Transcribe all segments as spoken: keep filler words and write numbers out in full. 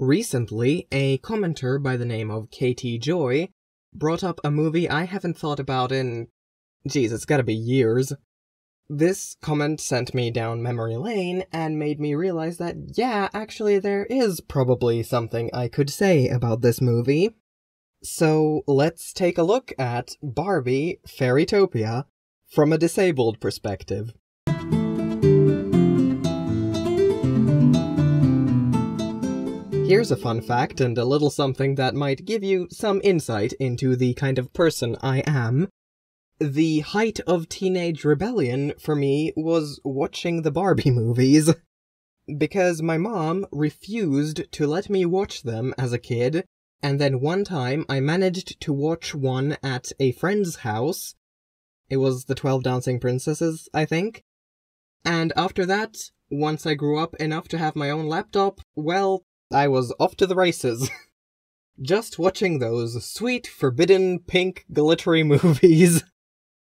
Recently, a commenter by the name of K T Joy brought up a movie I haven't thought about in... geez, it's gotta be years. This comment sent me down memory lane and made me realize that, yeah, actually there is probably something I could say about this movie. So let's take a look at Barbie Fairytopia from a disabled perspective. Here's a fun fact and a little something that might give you some insight into the kind of person I am. The height of teenage rebellion for me was watching the Barbie movies, because my mom refused to let me watch them as a kid, and then one time I managed to watch one at a friend's house. It was the Twelve Dancing Princesses, I think. And after that, once I grew up enough to have my own laptop, well, I was off to the races. Just watching those sweet, forbidden, pink, glittery movies.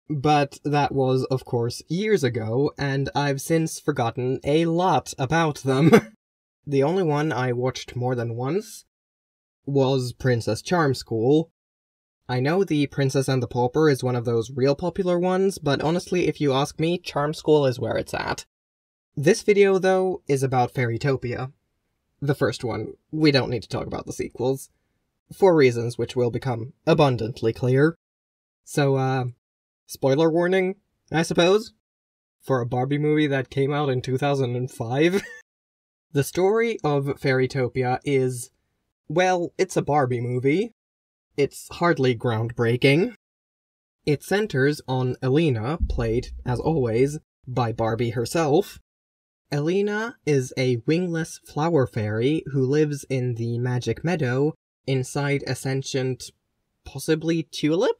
But that was, of course, years ago, and I've since forgotten a lot about them. The only one I watched more than once was Princess Charm School. I know The Princess and the Pauper is one of those real popular ones, but honestly, if you ask me, Charm School is where it's at. This video, though, is about Fairytopia. The first one. We don't need to talk about the sequels, for reasons which will become abundantly clear. So, uh, spoiler warning, I suppose? For a Barbie movie that came out in two thousand five? The story of Fairytopia is, well, it's a Barbie movie. It's hardly groundbreaking. It centers on Elina, played, as always, by Barbie herself. Elina is a wingless flower fairy who lives in the Magic Meadow inside a sentient, possibly tulip?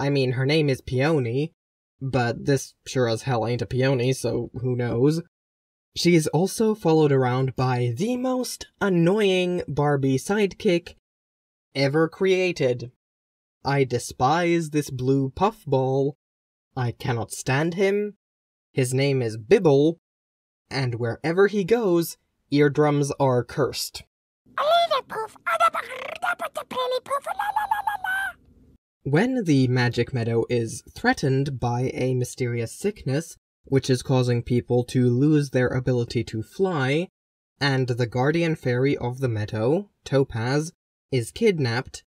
I mean, her name is Peony, but this sure as hell ain't a peony, so who knows. She's also followed around by the most annoying Barbie sidekick ever created. I despise this blue puffball. I cannot stand him. His name is Bibble, and wherever he goes, eardrums are cursed. When the Magic Meadow is threatened by a mysterious sickness, which is causing people to lose their ability to fly, and the guardian fairy of the meadow, Topaz, is kidnapped,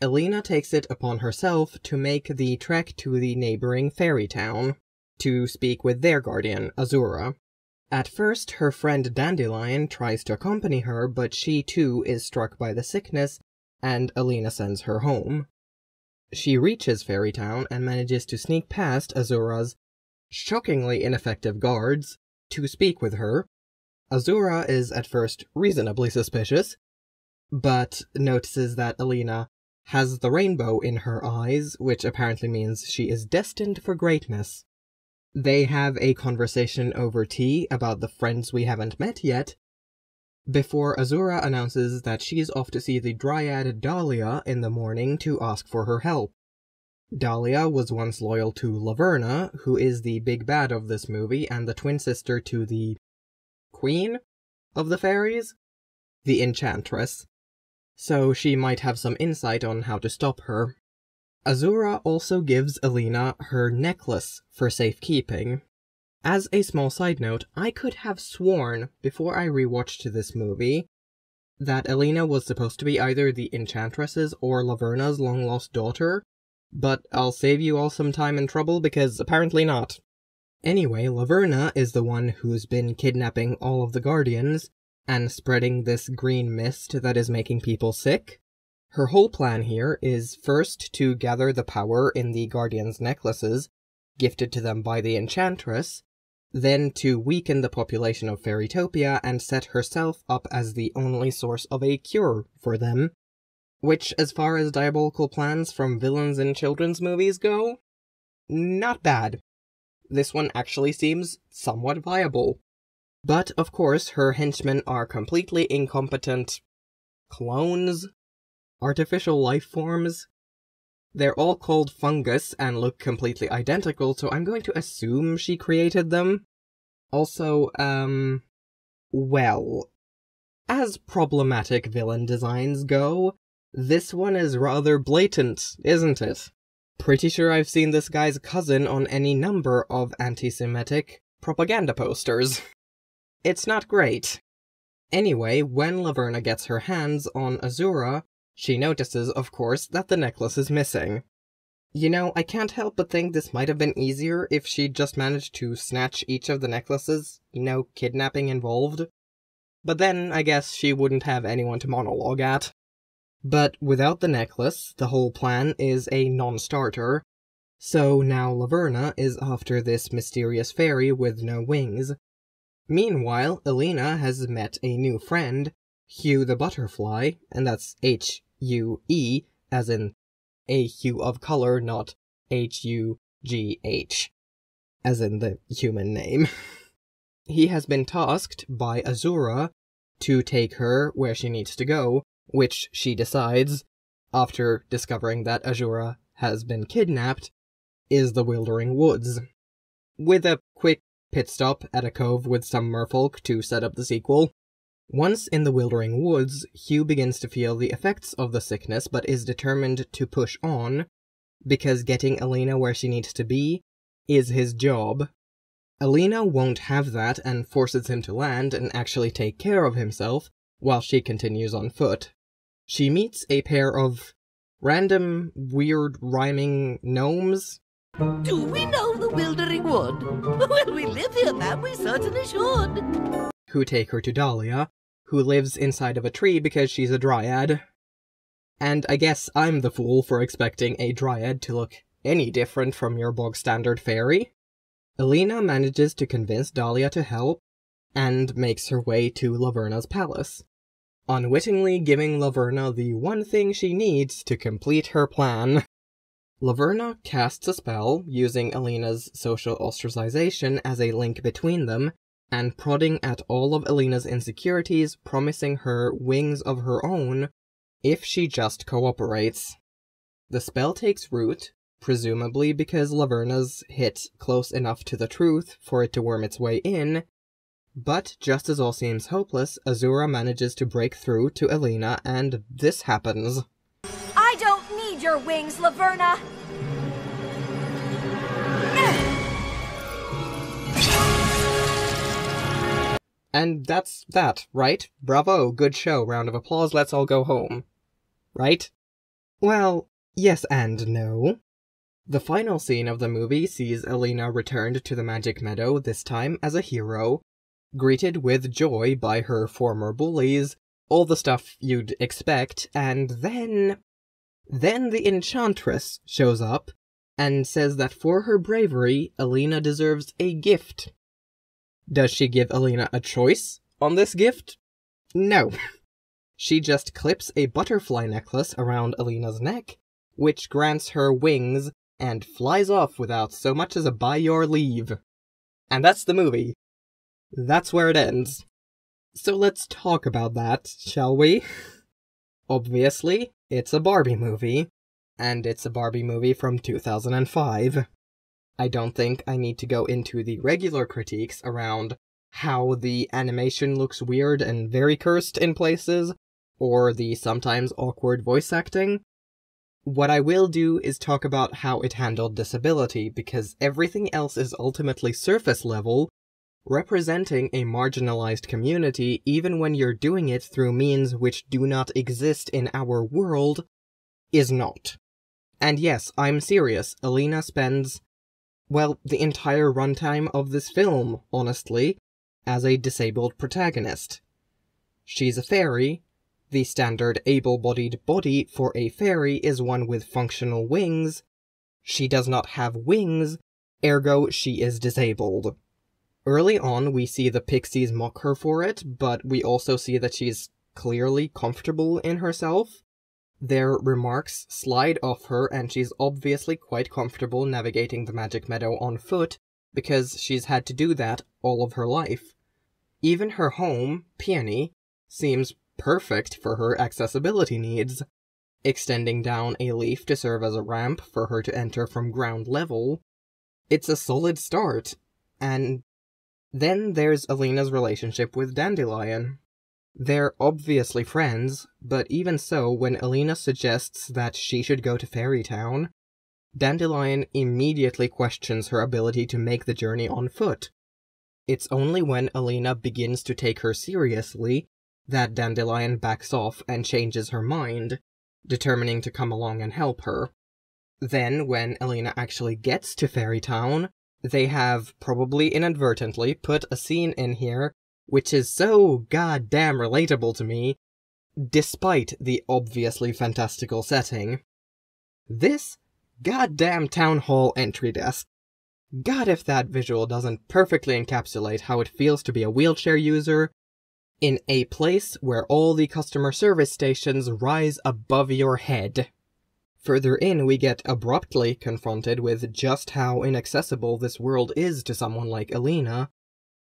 Elina takes it upon herself to make the trek to the neighboring fairy town, to speak with their guardian, Azura. At first, her friend Dandelion tries to accompany her, but she too is struck by the sickness, and Elina sends her home. She reaches Fairytown and manages to sneak past Azura's shockingly ineffective guards to speak with her. Azura is at first reasonably suspicious, but notices that Elina has the rainbow in her eyes, which apparently means she is destined for greatness. They have a conversation over tea about the friends we haven't met yet, before Azura announces that she's off to see the dryad Dahlia in the morning to ask for her help. Dahlia was once loyal to Laverna, who is the big bad of this movie and the twin sister to the queen of the fairies? The Enchantress. So she might have some insight on how to stop her. Azura also gives Elina her necklace for safekeeping. As a small side note, I could have sworn, before I rewatched this movie, that Elina was supposed to be either the Enchantress's or Laverna's long-lost daughter, but I'll save you all some time and trouble because apparently not. Anyway, Laverna is the one who's been kidnapping all of the guardians and spreading this green mist that is making people sick. Her whole plan here is first to gather the power in the Guardians' necklaces, gifted to them by the Enchantress, then to weaken the population of Fairytopia and set herself up as the only source of a cure for them, which, as far as diabolical plans from villains in children's movies go, not bad. This one actually seems somewhat viable. But, of course, her henchmen are completely incompetent clones. Artificial life forms. They're all called fungus and look completely identical, so I'm going to assume she created them. Also, um, well, As problematic villain designs go, this one is rather blatant, isn't it? Pretty sure I've seen this guy's cousin on any number of anti-Semitic propaganda posters. It's not great. Anyway, when Laverna gets her hands on Azura, she notices, of course, that the necklace is missing. You know, I can't help but think this might have been easier if she'd just managed to snatch each of the necklaces, no kidnapping involved. But then, I guess she wouldn't have anyone to monologue at. But without the necklace, the whole plan is a non-starter. So now Laverna is after this mysterious fairy with no wings. Meanwhile, Elina has met a new friend, Hugh the Butterfly, and that's H U E, as in a hue of color, not H U G H, as in the human name. He has been tasked by Azura to take her where she needs to go, which she decides, after discovering that Azura has been kidnapped, is the Wildering Woods. With a quick pit stop at a cove with some merfolk to set up the sequel. Once in the Wildering Woods, Hugh begins to feel the effects of the sickness, but is determined to push on, because getting Elena where she needs to be is his job. Elena won't have that and forces him to land and actually take care of himself, while she continues on foot. She meets a pair of random, weird, rhyming gnomes. Do we know the Wildering Wood? Well, we live here, ma'am, we certainly should. Who take her to Dahlia, who lives inside of a tree because she's a dryad. And I guess I'm the fool for expecting a dryad to look any different from your bog-standard fairy. Elena manages to convince Dahlia to help, and makes her way to Laverna's palace, unwittingly giving Laverna the one thing she needs to complete her plan. Laverna casts a spell, using Elena's social ostracization as a link between them, and prodding at all of Elena's insecurities, promising her wings of her own if she just cooperates. The spell takes root, presumably because Laverna's hit close enough to the truth for it to worm its way in, but just as all seems hopeless, Azura manages to break through to Elena, and this happens. I don't need your wings, Laverna! And that's that, right? Bravo, good show, round of applause, let's all go home. Right? Well, yes and no. The final scene of the movie sees Elena returned to the Magic Meadow, this time as a hero, greeted with joy by her former bullies, all the stuff you'd expect, and then... Then the Enchantress shows up, and says that for her bravery, Elena deserves a gift. Does she give Elena a choice on this gift? No. She just clips a butterfly necklace around Elena's neck, which grants her wings, and flies off without so much as a by your leave. And that's the movie. That's where it ends. So let's talk about that, shall we? Obviously, it's a Barbie movie, and it's a Barbie movie from two thousand five. I don't think I need to go into the regular critiques around how the animation looks weird and very cursed in places, or the sometimes awkward voice acting. What I will do is talk about how it handled disability, because everything else is ultimately surface level, representing a marginalized community even when you're doing it through means which do not exist in our world, is not. And yes, I'm serious, Elena spends, well, the entire runtime of this film, honestly, as a disabled protagonist. She's a fairy. The standard able-bodied body for a fairy is one with functional wings. She does not have wings, ergo she is disabled. Early on, we see the pixies mock her for it, but we also see that she's clearly comfortable in herself. Their remarks slide off her, and she's obviously quite comfortable navigating the Magic Meadow on foot, because she's had to do that all of her life. Even her home, Peony, seems perfect for her accessibility needs, extending down a leaf to serve as a ramp for her to enter from ground level. It's a solid start, and... Then there's Elena's relationship with Dandelion. They're obviously friends, but even so, when Elina suggests that she should go to Fairytown, Dandelion immediately questions her ability to make the journey on foot. It's only when Elina begins to take her seriously that Dandelion backs off and changes her mind, determining to come along and help her. Then, when Elina actually gets to Fairytown, they have, probably inadvertently, put a scene in here which is so goddamn relatable to me, despite the obviously fantastical setting. This goddamn town hall entry desk. God, if that visual doesn't perfectly encapsulate how it feels to be a wheelchair user, in a place where all the customer service stations rise above your head. Further in, we get abruptly confronted with just how inaccessible this world is to someone like Elina.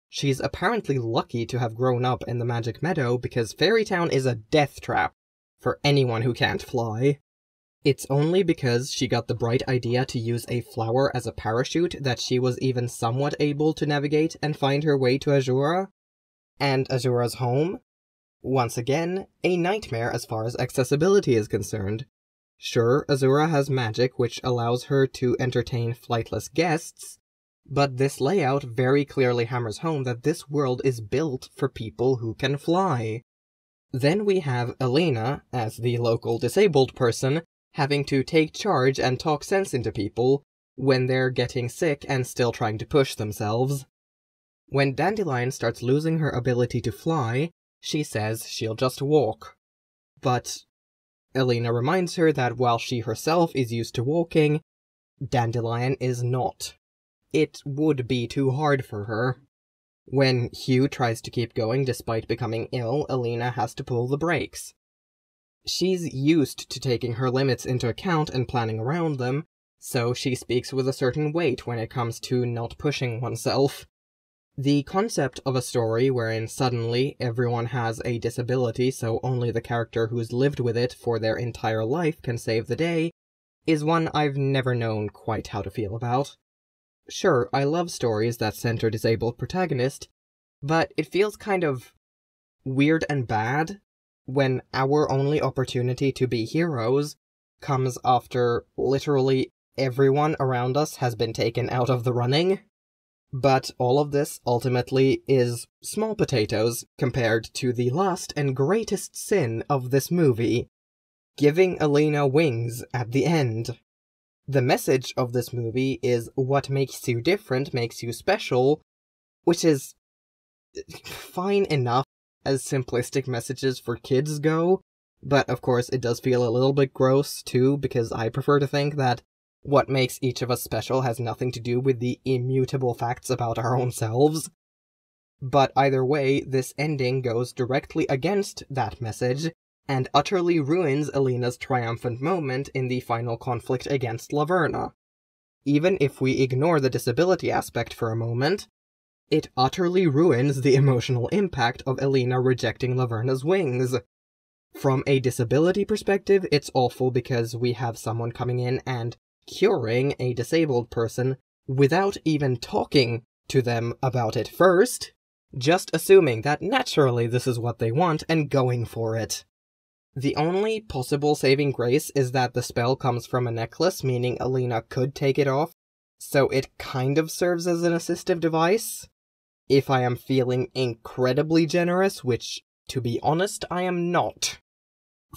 She's apparently lucky to have grown up in the Magic Meadow because Fairytown is a death trap for anyone who can't fly. It's only because she got the bright idea to use a flower as a parachute that she was even somewhat able to navigate and find her way to Azura, and Azura's home. Once again, a nightmare as far as accessibility is concerned. Sure, Azura has magic which allows her to entertain flightless guests, but this layout very clearly hammers home that this world is built for people who can fly. Then we have Elina, as the local disabled person, having to take charge and talk sense into people when they're getting sick and still trying to push themselves. When Dandelion starts losing her ability to fly, she says she'll just walk. But Elina reminds her that while she herself is used to walking, Dandelion is not. It would be too hard for her. When Hugh tries to keep going despite becoming ill, Elina has to pull the brakes. She's used to taking her limits into account and planning around them, so she speaks with a certain weight when it comes to not pushing oneself. The concept of a story wherein suddenly everyone has a disability so only the character who's lived with it for their entire life can save the day is one I've never known quite how to feel about. Sure, I love stories that center disabled protagonists, but it feels kind of weird and bad when our only opportunity to be heroes comes after literally everyone around us has been taken out of the running. But all of this ultimately is small potatoes compared to the last and greatest sin of this movie, giving Elina wings at the end. The message of this movie is what makes you different makes you special, which is fine enough as simplistic messages for kids go, but of course it does feel a little bit gross too, because I prefer to think that what makes each of us special has nothing to do with the immutable facts about our own selves. But either way, this ending goes directly against that message, and utterly ruins Elina's triumphant moment in the final conflict against Laverna. Even if we ignore the disability aspect for a moment, it utterly ruins the emotional impact of Elina rejecting Laverna's wings. From a disability perspective, it's awful because we have someone coming in and curing a disabled person without even talking to them about it first, just assuming that naturally this is what they want and going for it. The only possible saving grace is that the spell comes from a necklace, meaning Elina could take it off, so it kind of serves as an assistive device. If I am feeling incredibly generous, which, to be honest, I am not.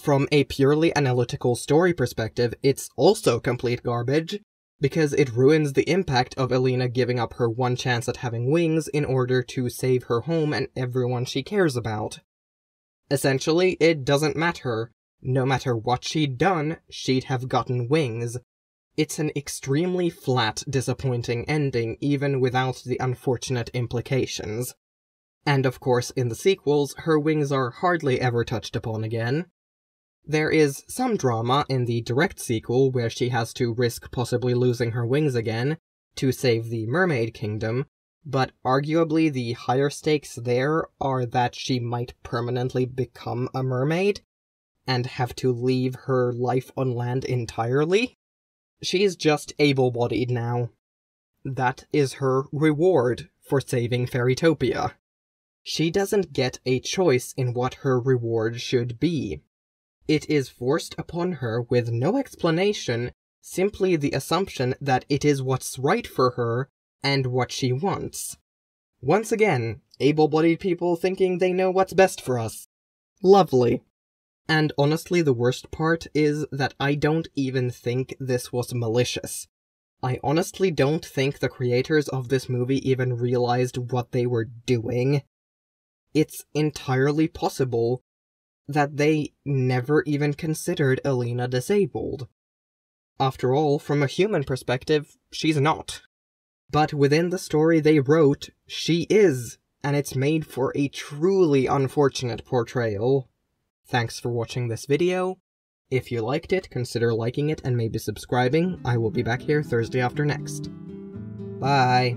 From a purely analytical story perspective, it's also complete garbage, because it ruins the impact of Elina giving up her one chance at having wings in order to save her home and everyone she cares about. Essentially, it doesn't matter. No matter what she'd done, she'd have gotten wings. It's an extremely flat, disappointing ending, even without the unfortunate implications. And of course, in the sequels, her wings are hardly ever touched upon again. There is some drama in the direct sequel where she has to risk possibly losing her wings again to save the Mermaid Kingdom, but arguably the higher stakes there are that she might permanently become a mermaid and have to leave her life on land entirely. She's just able-bodied now. That is her reward for saving Fairytopia. she doesn't get a choice in what her reward should be. It is forced upon her with no explanation, simply the assumption that it is what's right for her and what she wants. Once again, able-bodied people thinking they know what's best for us. Lovely. And honestly, the worst part is that I don't even think this was malicious. I honestly don't think the creators of this movie even realized what they were doing. It's entirely possible that they never even considered Elina disabled. After all, from a human perspective, she's not. But within the story they wrote, she is, and it's made for a truly unfortunate portrayal. Thanks for watching this video. If you liked it, consider liking it and maybe subscribing. I will be back here Thursday after next. Bye!